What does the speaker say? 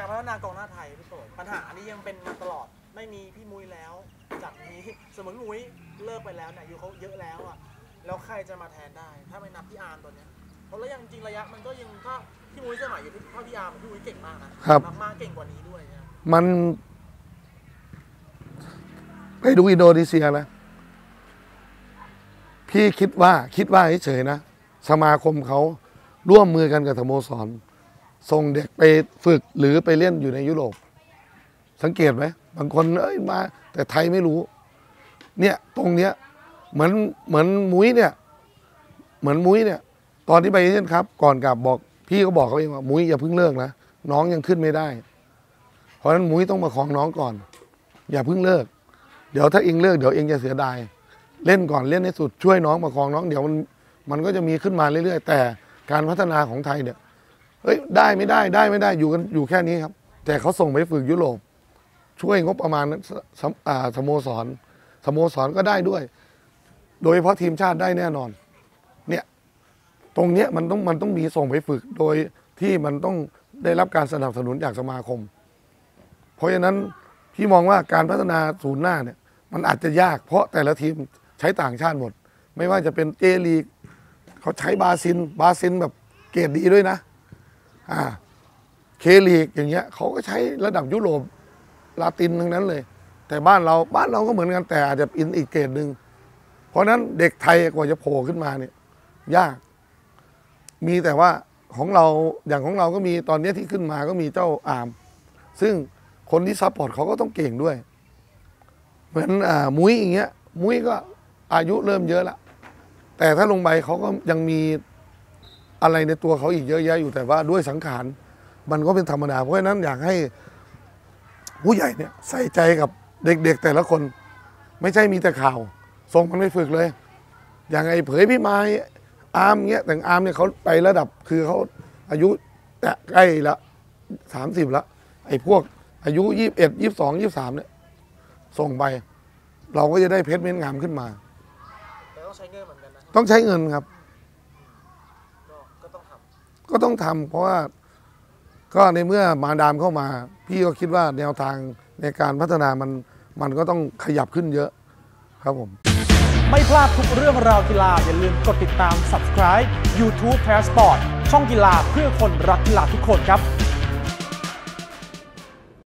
การพัฒนากองหน้าไทยพี่โตปัญหานี้ยังเป็นมาตลอดไม่มีพี่มุ้ยแล้วจากนี้สมมติมุ้ยเลิกไปแล้วเนี่ยอยู่เขาเยอะแล้วอ่ะแล้วใครจะมาแทนได้ถ้าไม่นับพี่อาร์มตัวเนี้ยเพราะแล้วยังจริงระยะมันก็ยังถ้าพี่มุ้ยสมัยอยู่ที่ถ้าพี่อาร์มพี่มุ้ยเก่งมากนะมากๆเก่งกว่านี้ด้วยนะมันไปดูอินโดนีเซียนะพี่คิดว่าเฉยๆนะสมาคมเขาร่วมมือกันกับสโมสรส่งเด็กไปฝึกหรือไปเล่นอยู่ในยุโรปสังเกตไหมบางคนเอ้ยมาแต่ไทยไม่รู้เนี่ยตรงเนี้ยเหมือนมุ้ยเนี่ยตอนที่ไปเล่นครับก่อนกลับบอกพี่ก็บอกเขาเองว่ามุ้ยอย่าเพิ่งเลิกนะน้องยังขึ้นไม่ได้เพราะฉะนั้นมุ้ยต้องมาครองน้องก่อนอย่าเพิ่งเลิกเดี๋ยวถ้าเองเลิกเดี๋ยวเองจะเสียดายเล่นก่อนเล่นให้สุดช่วยน้องมาครองน้องเดี๋ยวมันก็จะมีขึ้นมาเรื่อยๆแต่การพัฒนาของไทยเนี่ยเฮ้ยได้ไม่ได้อยู่กันอยู่แค่นี้ครับแต่เขาส่งไปฝึกยุโรปช่วยงบประมาณสโมสรก็ได้ด้วยโดยเฉพาะทีมชาติได้แน่นอนเนี่ยตรงเนี้ยมันต้องมีส่งไปฝึกโดยที่มันต้องได้รับการสนับสนุนจากสมาคมเพราะฉะนั้นพี่มองว่าการพัฒนาศูนย์หน้าเนี่ยมันอาจจะยากเพราะแต่ละทีมใช้ต่างชาติหมดไม่ว่าจะเป็นเจลีกเขาใช้บาซินแบบเกรดดีด้วยนะเคลีกอย่างเงี้ยเขาก็ใช้ระดับยุโรปลาตินทั้งนั้นเลยแต่บ้านเราก็เหมือนกันแต่อาจจะอินอีกเกรดหนึ่งเพราะนั้นเด็กไทยกว่าจะโผล่ขึ้นมาเนี่ยยากมีแต่ว่าของเราก็มีตอนนี้ที่ขึ้นมาก็มีเจ้าอาร์มซึ่งคนที่ซัพพอร์ตเขาก็ต้องเก่งด้วยเหมือนมุ้ยอย่างเงี้ยมุ้ยก็อายุเริ่มเยอะละแต่ถ้าลงไปเขาก็ยังมีอะไรในตัวเขาอีกเยอะแยะอยู่แต่ว่าด้วยสังขารมันก็เป็นธรรมดาเพราะฉะนั้นอยากให้ผู้ใหญ่เนี่ยใส่ใจกับเด็กๆแต่ละคนไม่ใช่มีแต่ข่าวส่งมันไปฝึกเลยอย่างไอ้เผยพี่ไม้อาร์มเงี้ยแต่อาร์มเนี่ยเขาไประดับคือเขาอายุแต่ใกล้ละ30ละไอ้พวกอายุ21 22 23เนี่ยส่งไปเราก็จะได้เพชรเม็ดงามขึ้นมาแต่ต้องใช้เงินเหมือนกันนะต้องใช้เงินครับก็ต้องทำเพราะว่าก็ในเมื่อมาดามเข้ามาพี่ก็คิดว่าแนวทางในการพัฒนามันก็ต้องขยับขึ้นเยอะครับผมไม่พลาดทุกเรื่องราวกีฬาอย่าลืมกดติดตาม Subscribe YouTube Thairath Sport ช่องกีฬาเพื่อคนรักกีฬาทุกคนครับ